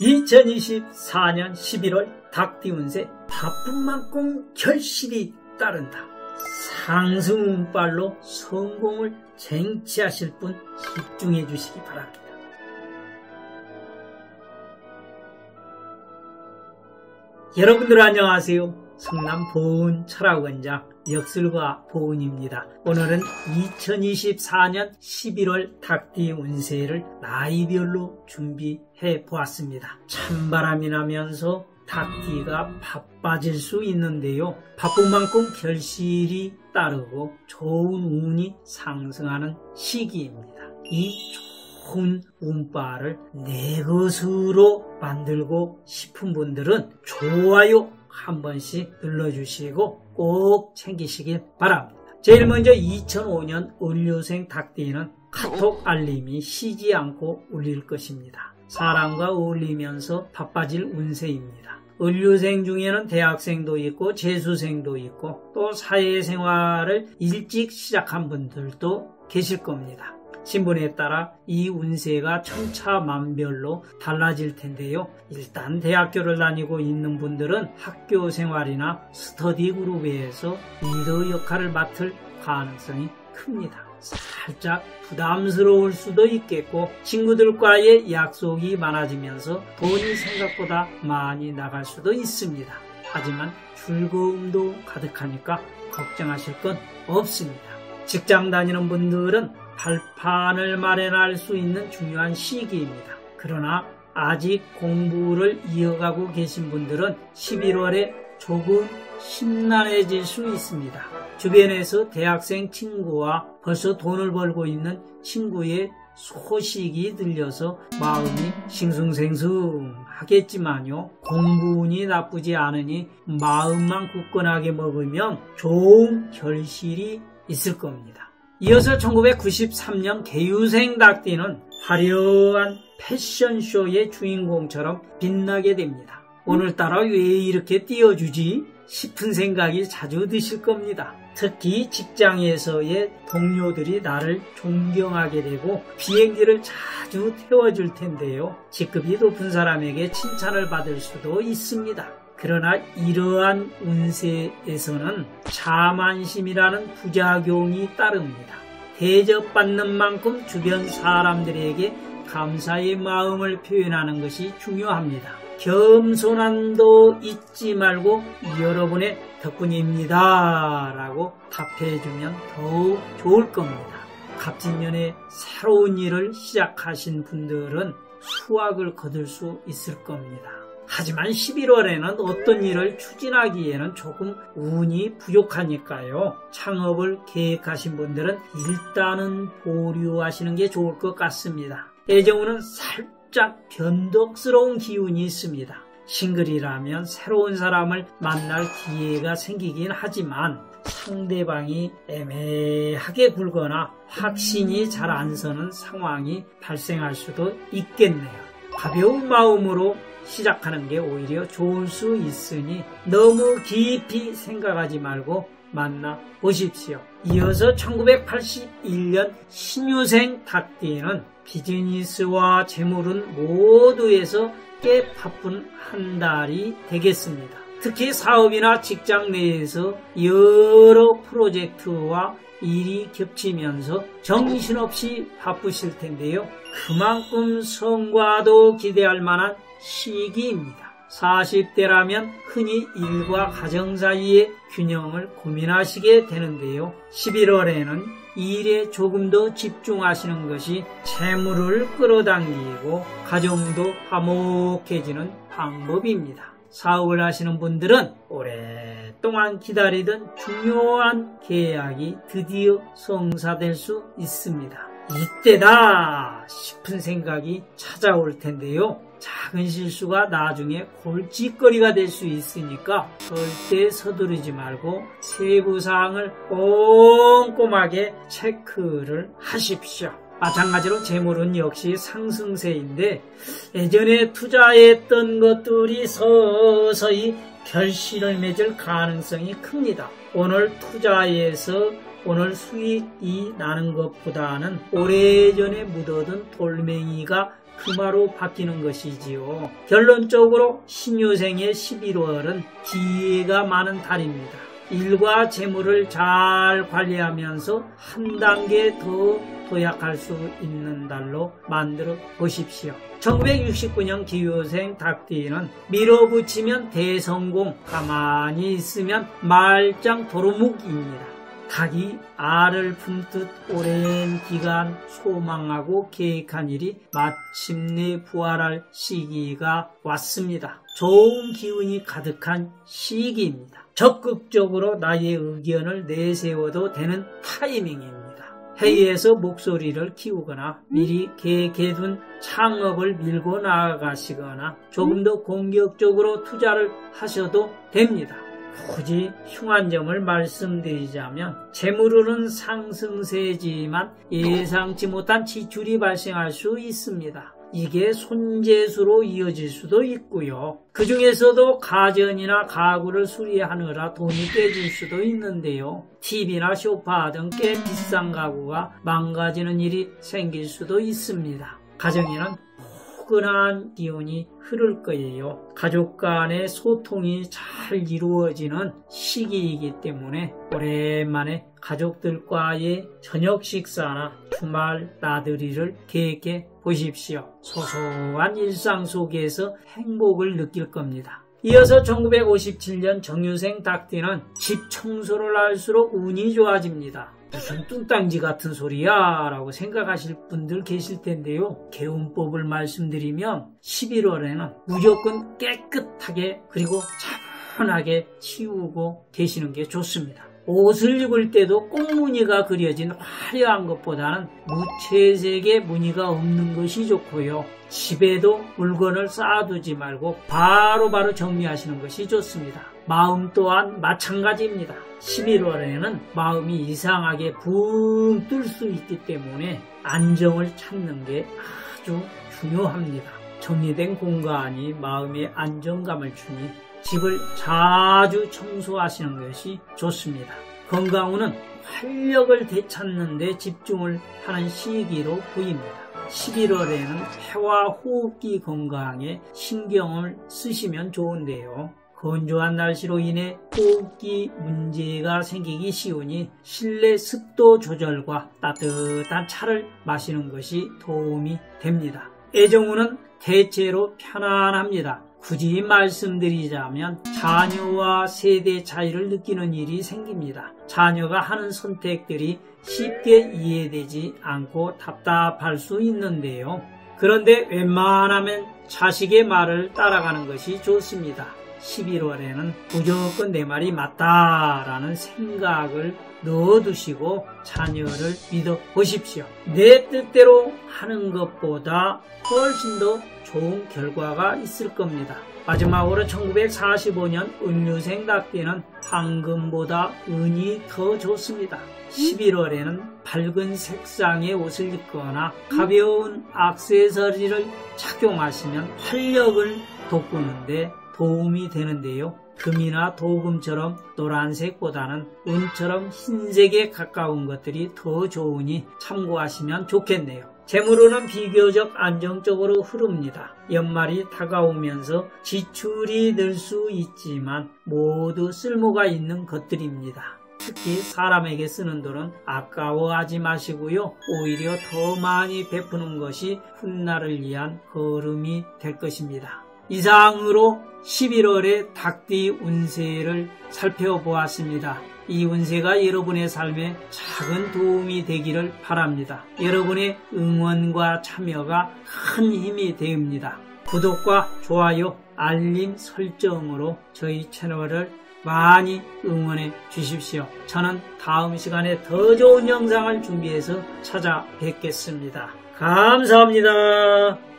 2024년 11월 닭띠운세 바쁜 만큼 결실이 따른다. 상승운빨로 성공을 쟁취하실 분 집중해 주시기 바랍니다. 여러분들 안녕하세요. 성남 보은철학원장 역술과 보은입니다. 오늘은 2024년 11월 닭띠 운세를 나이별로 준비해 보았습니다. 찬바람이 나면서 닭띠가 바빠질 수 있는데요. 바쁜 만큼 결실이 따르고 좋은 운이 상승하는 시기입니다. 이 좋은 운빨을 내 것으로 만들고 싶은 분들은 좋아요 한 번씩 눌러주시고 꼭 챙기시길 바랍니다. 제일 먼저 2005년 을료생 닭띠는 카톡 알림이 쉬지 않고 울릴 것입니다. 사람과 어울리면서 바빠질 운세입니다. 을료생 중에는 대학생도 있고 재수생도 있고 또 사회생활을 일찍 시작한 분들도 계실 겁니다. 신분에 따라 이 운세가 천차만별로 달라질 텐데요. 일단 대학교를 다니고 있는 분들은 학교 생활이나 스터디 그룹에서 리더 역할을 맡을 가능성이 큽니다. 살짝 부담스러울 수도 있겠고 친구들과의 약속이 많아지면서 돈이 생각보다 많이 나갈 수도 있습니다. 하지만 즐거움도 가득하니까 걱정하실 건 없습니다. 직장 다니는 분들은 발판을 마련할 수 있는 중요한 시기입니다. 그러나 아직 공부를 이어가고 계신 분들은 11월에 조금 심란해질 수 있습니다. 주변에서 대학생 친구와 벌써 돈을 벌고 있는 친구의 소식이 들려서 마음이 싱숭생숭하겠지만요. 공부운이 나쁘지 않으니 마음만 굳건하게 먹으면 좋은 결실이 있을 겁니다. 이어서 1993년 계유생 닭띠는 화려한 패션쇼의 주인공처럼 빛나게 됩니다. 오늘따라 왜 이렇게 띄워주지? 싶은 생각이 자주 드실 겁니다. 특히 직장에서의 동료들이 나를 존경하게 되고 비행기를 자주 태워줄 텐데요. 직급이 높은 사람에게 칭찬을 받을 수도 있습니다. 그러나 이러한 운세에서는 자만심이라는 부작용이 따릅니다. 대접받는 만큼 주변 사람들에게 감사의 마음을 표현하는 것이 중요합니다. 겸손함도 잊지 말고 여러분의 덕분입니다 라고 답해주면 더욱 좋을 겁니다. 갑진년에 새로운 일을 시작하신 분들은 수확을 거둘 수 있을 겁니다. 하지만 11월에는 어떤 일을 추진하기에는 조금 운이 부족하니까요. 창업을 계획하신 분들은 일단은 보류하시는 게 좋을 것 같습니다. 애정운은 살짝 변덕스러운 기운이 있습니다. 싱글이라면 새로운 사람을 만날 기회가 생기긴 하지만 상대방이 애매하게 굴거나 확신이 잘 안 서는 상황이 발생할 수도 있겠네요. 가벼운 마음으로 시작하는 게 오히려 좋을 수 있으니 너무 깊이 생각하지 말고 만나보십시오. 이어서 1981년 신유생 닭띠는 비즈니스와 재물은 모두에서 꽤 바쁜 한 달이 되겠습니다. 특히 사업이나 직장 내에서 여러 프로젝트와 일이 겹치면서 정신없이 바쁘실 텐데요. 그만큼 성과도 기대할 만한 시기입니다. 40대라면 흔히 일과 가정 사이의 균형을 고민하시게 되는데요. 11월에는 일에 조금 더 집중하시는 것이 재물을 끌어당기고 가정도 화목해지는 방법입니다. 사업을 하시는 분들은 오랫동안 기다리던 중요한 계약이 드디어 성사될 수 있습니다. 이때다 싶은 생각이 찾아올 텐데요. 작은 실수가 나중에 골칫거리가 될 수 있으니까 절대 서두르지 말고 세부사항을 꼼꼼하게 체크를 하십시오. 마찬가지로 재물은 역시 상승세인데 예전에 투자했던 것들이 서서히 결실을 맺을 가능성이 큽니다. 오늘 투자해서 오늘 수익이 나는 것보다는 오래전에 묻어둔 돌멩이가 금화로 바뀌는 것이지요. 결론적으로 신유생의 11월은 기회가 많은 달입니다. 일과 재물을 잘 관리하면서 한 단계 더 도약할 수 있는 달로 만들어 보십시오. 1969년 기요생 닭띠는 밀어붙이면 대성공, 가만히 있으면 말짱 도루묵입니다. 닭이 알을 품듯 오랜 기간 소망하고 계획한 일이 마침내 부활할 시기가 왔습니다. 좋은 기운이 가득한 시기입니다. 적극적으로 나의 의견을 내세워도 되는 타이밍입니다. 회의에서 목소리를 키우거나 미리 계획해둔 창업을 밀고 나아가시거나 조금 더 공격적으로 투자를 하셔도 됩니다. 굳이 흉한 점을 말씀드리자면 재물은 상승세지만 예상치 못한 지출이 발생할 수 있습니다. 이게 손재수로 이어질 수도 있고요. 그 중에서도 가전이나 가구를 수리하느라 돈이 깨질 수도 있는데요. TV나 소파 등 꽤 비싼 가구가 망가지는 일이 생길 수도 있습니다. 가정에는 포근한 기운이 흐를 거예요. 가족 간의 소통이 잘 이루어지는 시기이기 때문에 오랜만에 가족들과의 저녁 식사나 주말 나들이를 계획해 보십시오. 소소한 일상 속에서 행복을 느낄 겁니다. 이어서 1957년 정유생 닭띠는 집 청소를 할수록 운이 좋아집니다. 무슨 뚱딴지 같은 소리야 라고 생각하실 분들 계실 텐데요. 개운법을 말씀드리면 11월에는 무조건 깨끗하게 그리고 차분하게 치우고 계시는 게 좋습니다. 옷을 입을 때도 꽃무늬가 그려진 화려한 것보다는 무채색의 무늬가 없는 것이 좋고요. 집에도 물건을 쌓아두지 말고 바로바로 정리하시는 것이 좋습니다. 마음 또한 마찬가지입니다. 11월에는 마음이 이상하게 붕 뜰 수 있기 때문에 안정을 찾는 게 아주 중요합니다. 정리된 공간이 마음의 안정감을 주니 집을 자주 청소하시는 것이 좋습니다. 건강운은 활력을 되찾는 데 집중을 하는 시기로 보입니다. 11월에는 폐와 호흡기 건강에 신경을 쓰시면 좋은데요. 건조한 날씨로 인해 호흡기 문제가 생기기 쉬우니 실내 습도 조절과 따뜻한 차를 마시는 것이 도움이 됩니다. 애정운은 대체로 편안합니다. 굳이 말씀드리자면 자녀와 세대 차이를 느끼는 일이 생깁니다. 자녀가 하는 선택들이 쉽게 이해되지 않고 답답할 수 있는데요. 그런데 웬만하면 자식의 말을 따라가는 것이 좋습니다. 11월에는 무조건 내 말이 맞다라는 생각을 넣어두시고 자녀를 믿어보십시오. 내 뜻대로 하는 것보다 훨씬 더 좋은 결과가 있을 겁니다. 마지막으로 1945년 을유생 닭띠는 황금보다 은이 더 좋습니다. 11월에는 밝은 색상의 옷을 입거나 가벼운 액세서리를 착용하시면 활력을 돋구는데 도움이 되는데요. 금이나 도금처럼 노란색보다는 은처럼 흰색에 가까운 것들이 더 좋으니 참고하시면 좋겠네요. 재물로는 비교적 안정적으로 흐릅니다. 연말이 다가오면서 지출이 늘 수 있지만 모두 쓸모가 있는 것들입니다. 특히 사람에게 쓰는 돈은 아까워하지 마시고요. 오히려 더 많이 베푸는 것이 훗날을 위한 걸음이 될 것입니다. 이상으로 11월의 닭띠 운세를 살펴보았습니다. 이 운세가 여러분의 삶에 작은 도움이 되기를 바랍니다. 여러분의 응원과 참여가 큰 힘이 됩니다. 구독과 좋아요, 알림 설정으로 저희 채널을 많이 응원해 주십시오. 저는 다음 시간에 더 좋은 영상을 준비해서 찾아뵙겠습니다. 감사합니다.